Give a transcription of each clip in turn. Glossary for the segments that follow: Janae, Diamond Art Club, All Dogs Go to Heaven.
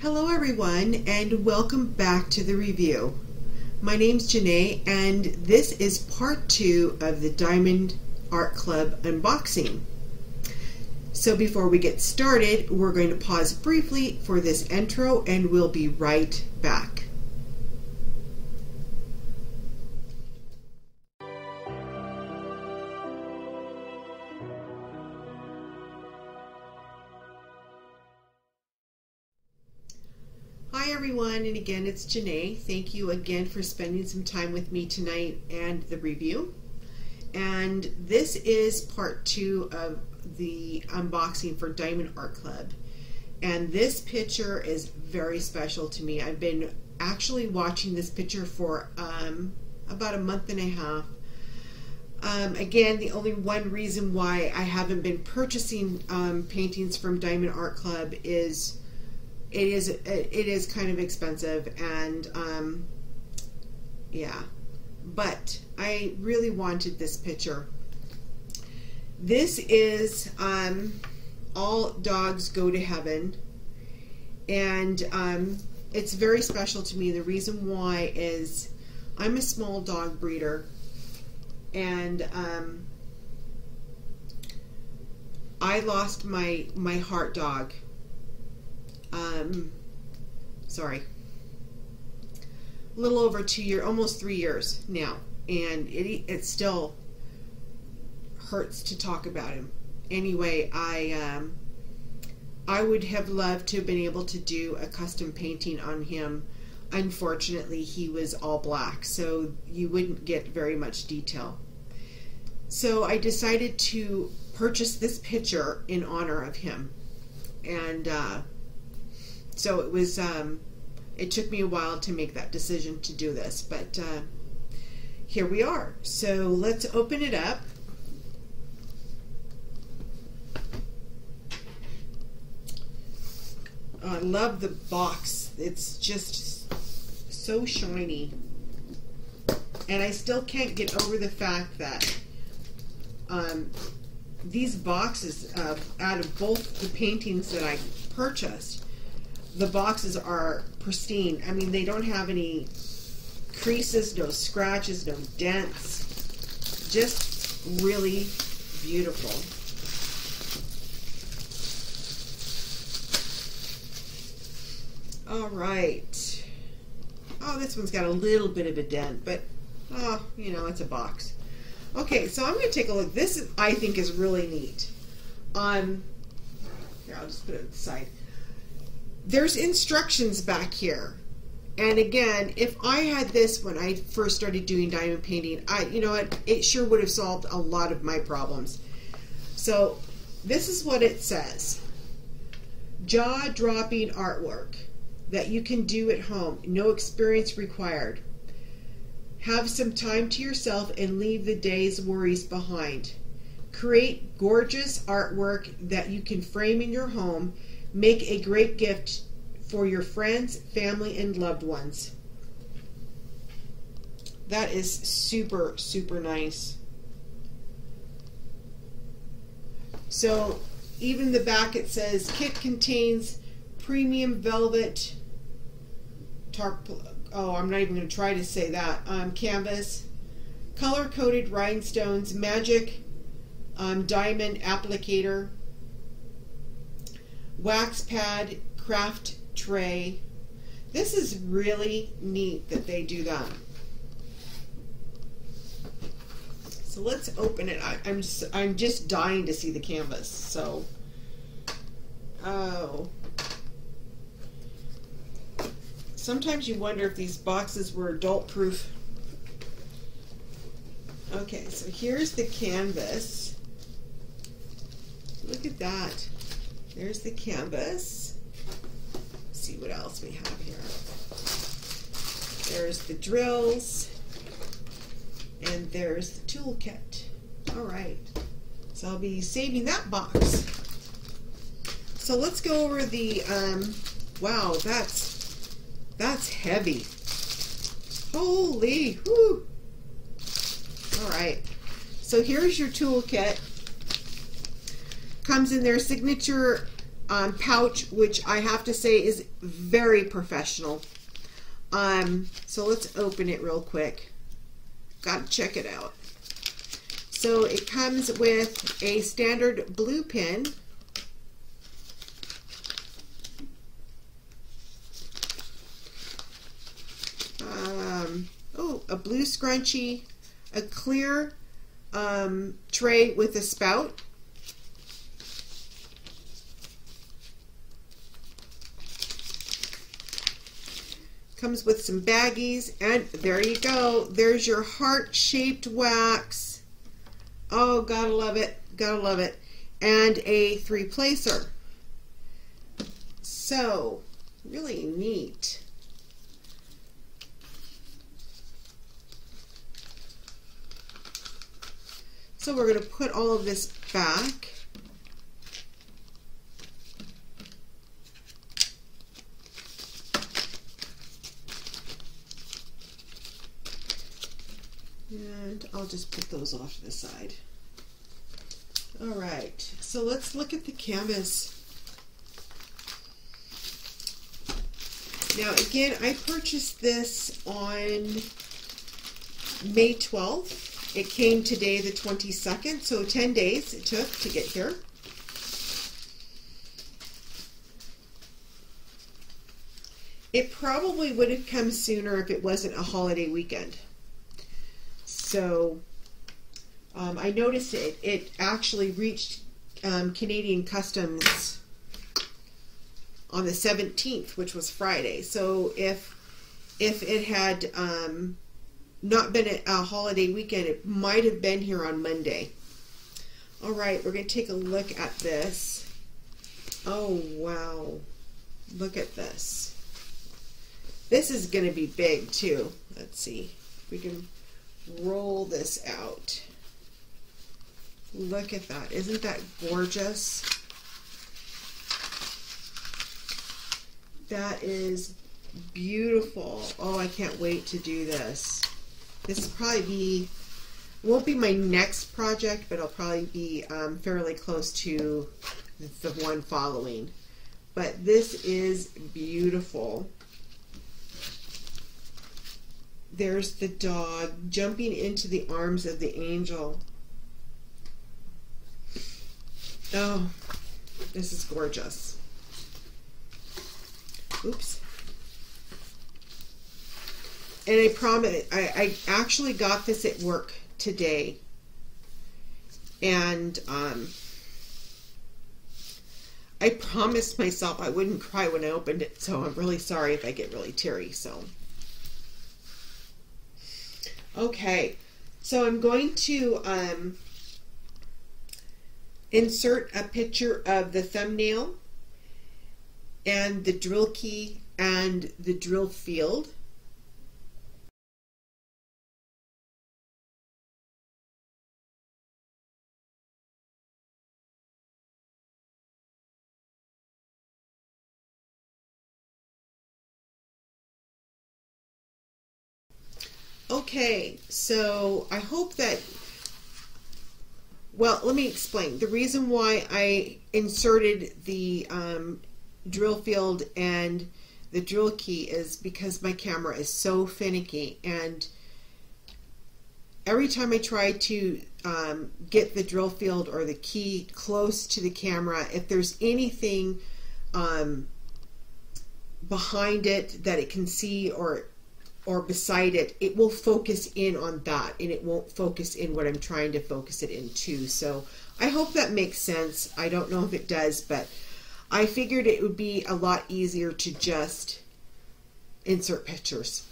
Hello everyone, and welcome back to the review. My name's Janae, and this is part 2 of the Diamond Art Club unboxing. So before we get started, we're going to pause briefly for this intro and we'll be right back. Hi everyone, and again it's Janae. Thank you again for spending some time with me tonight and the review. And this is part 2 of the unboxing for Diamond Art Club. And this picture is very special to me. I've been actually watching this picture for about a month and a half. Again, the only one reason why I haven't been purchasing paintings from Diamond Art Club is it is kind of expensive, and yeah, but I really wanted this picture. This is All Dogs Go to Heaven, and it's very special to me. The reason why is I'm a small dog breeder, and I lost my heart dog. Sorry, a little over 2 years, almost 3 years now, and it still hurts to talk about him. Anyway, I would have loved to have been able to do a custom painting on him. Unfortunately, he was all black, so you wouldn't get very much detail. So I decided to purchase this picture in honor of him, and so it was, it took me a while to make that decision to do this, but here we are. So let's open it up. I love the box. It's just so shiny. And I still can't get over the fact that these boxes, out of both the paintings that I purchased, the boxes are pristine. I mean, they don't have any creases, no scratches, no dents. Just really beautiful. All right. Oh, this one's got a little bit of a dent, but oh, you know, it's a box. Okay, so I'm going to take a look. This is, I think, is really neat. Here, I'll just put it aside. There's instructions back here, and again, if I had this when I first started doing diamond painting, you know what, it sure would have solved a lot of my problems. So this is what it says: jaw-dropping artwork that you can do at home, no experience required. Have some time to yourself and leave the day's worries behind. Create gorgeous artwork that you can frame in your home. Make a great gift for your friends, family, and loved ones. That is super, super nice. So even the back, it says kit contains premium velvet I'm not even going to try to say that, canvas, color-coded rhinestones, magic diamond applicator, wax pad, craft tray. This is really neat that they do that. So let's open it. I'm just dying to see the canvas. So, oh, sometimes you wonder if these boxes were adult-proof. Okay, so here's the canvas. Look at that. There's the canvas. Let's see what else we have here. There's the drills, and there's the tool kit. All right, so I'll be saving that box. So let's go over the. Wow, that's heavy. Holy, whoo! All right, so here's your tool kit. Comes in their signature pouch, which I have to say is very professional. So let's open it real quick. Gotta check it out. So it comes with a standard blue pin. A blue scrunchie, a clear tray with a spout, comes with some baggies, and there you go, there's your heart-shaped wax. Oh, gotta love it, gotta love it. And a three-placer, so really neat. So we're going to put all of this back. And I'll just put those off to the side. Alright, so let's look at the canvas. Now again, I purchased this on May 12th. It came today the 22nd, so 10 days it took to get here. It probably would have come sooner if it wasn't a holiday weekend. So I noticed it actually reached Canadian Customs on the 17th, which was Friday. So if it had not been a holiday weekend, it might have been here on Monday. All right, we're going to take a look at this. Oh, wow. Look at this. This is going to be big, too. Let's see if we can roll this out. Look at that. Isn't that gorgeous? That is beautiful. Oh, I can't wait to do this. This will probably be, won't be my next project, but it'll probably be fairly close to the one following. But this is beautiful. There's the dog jumping into the arms of the angel. Oh, this is gorgeous. Oops. And I promise, I actually got this at work today, and I promised myself I wouldn't cry when I opened it, so I'm really sorry if I get really teary. So, okay, so I'm going to insert a picture of the thumbnail and the drill key and the drill field. Okay, so I hope that, well, let me explain. The reason why I inserted the drill field and the drill key is because my camera is so finicky, and every time I try to get the drill field or the key close to the camera, if there's anything behind it that it can see or beside it, it will focus in on that, and it won't focus in what I'm trying to focus it into. So I hope that makes sense. I don't know if it does, but I figured it would be a lot easier to just insert pictures.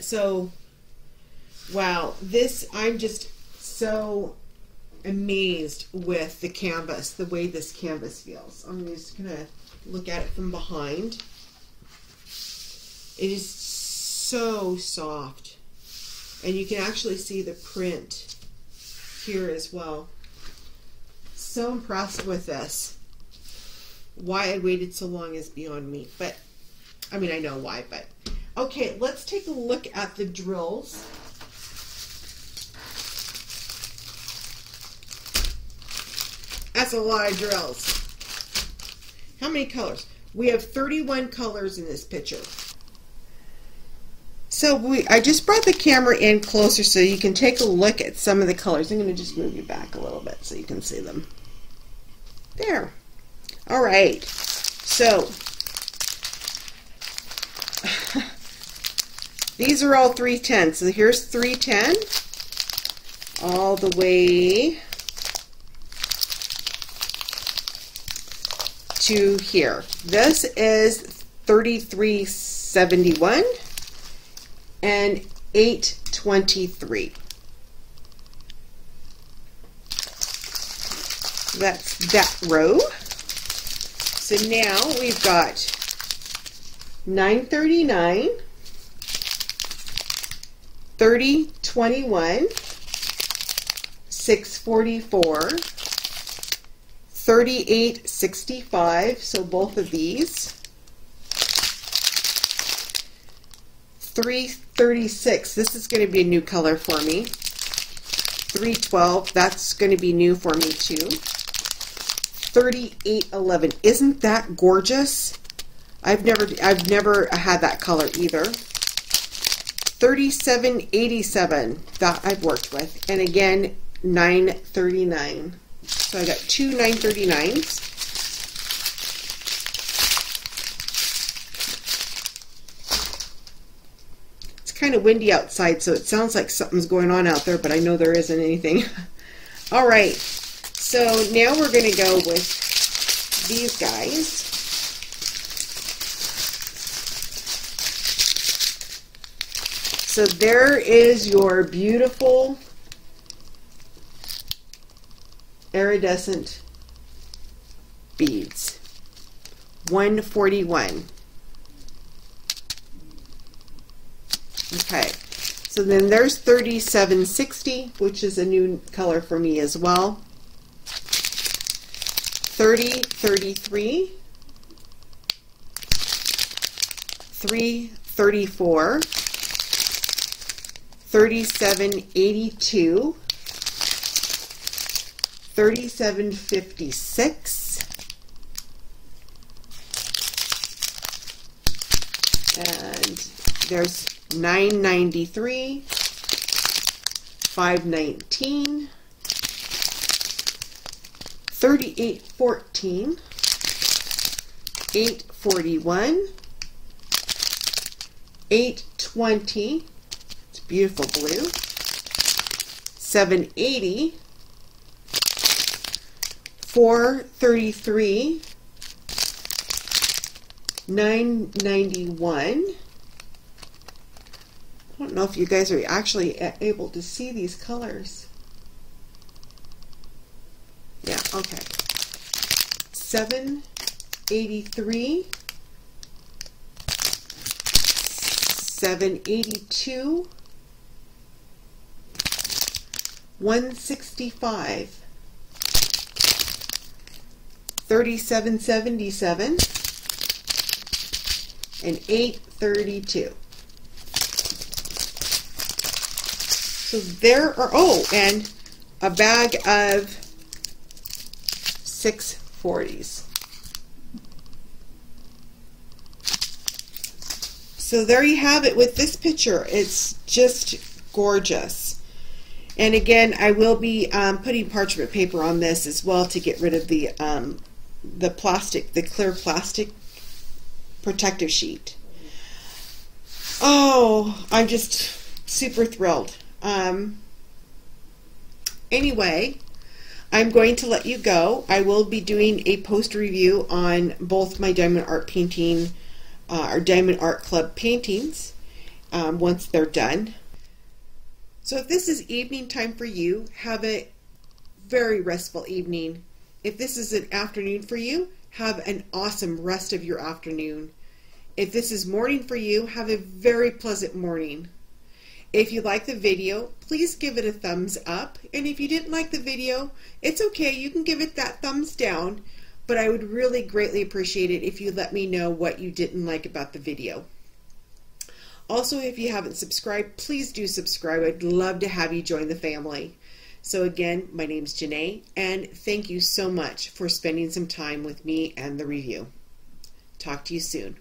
So, wow, this, I'm just so amazed with the canvas, the way this canvas feels. I'm just gonna look at it from behind. It is so soft, and you can actually see the print here as well. So impressed with this. Why I waited so long is beyond me, but I mean, I know why, but okay, let's take a look at the drills. That's a lot of drills. How many colors? We have 31 colors in this picture. So I just brought the camera in closer so you can take a look at some of the colors. I'm going to just move you back a little bit so you can see them. There. All right. So these are all 310. So here's 310 all the way to here. This is 3371 and 823. That's that row. So now we've got 939, 3021, 644, 3865, so both of these, 336, this is going to be a new color for me, 312, that's going to be new for me too, 3811, isn't that gorgeous? I've never had that color either. 3787, that I've worked with, and again 939. So I got two 939s. It's kind of windy outside, so it sounds like something's going on out there, but I know there isn't anything. All right, so now we're going to go with these guys. So there is your beautiful iridescent beads, 141. Okay, so then there's 3760, which is a new color for me as well. 3033, 334, 3782. 3756 and there's 993, 519, 3814, 841, 820, it's beautiful blue, 780, 433, 991. I don't know if you guys are actually able to see these colors. Yeah, okay. 783, 782, 165. 3777 and 832. So there are, oh, and a bag of 640s. So there you have it with this picture. It's just gorgeous. And again, I will be putting parchment paper on this as well to get rid of the plastic, the clear plastic protective sheet. Oh, I'm just super thrilled. Anyway, I'm going to let you go. I will be doing a post review on both my Diamond Art painting, or Diamond Art Club paintings, once they're done. So if this is evening time for you, have a very restful evening. If this is an afternoon for you, have an awesome rest of your afternoon. If this is morning for you, have a very pleasant morning. If you like the video, please give it a thumbs up. And if you didn't like the video, it's okay. You can give it that thumbs down. But I would really greatly appreciate it if you let me know what you didn't like about the video. Also, if you haven't subscribed, please do subscribe. I'd love to have you join the family. So again, my name's Janae, and thank you so much for spending some time with me and the review. Talk to you soon.